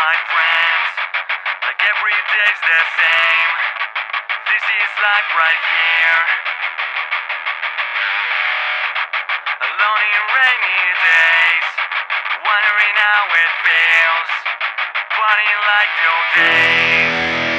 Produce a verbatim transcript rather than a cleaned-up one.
my friends, like every day's the same. This is life right here, alone in rainy days, wondering how it feels, partying like your days.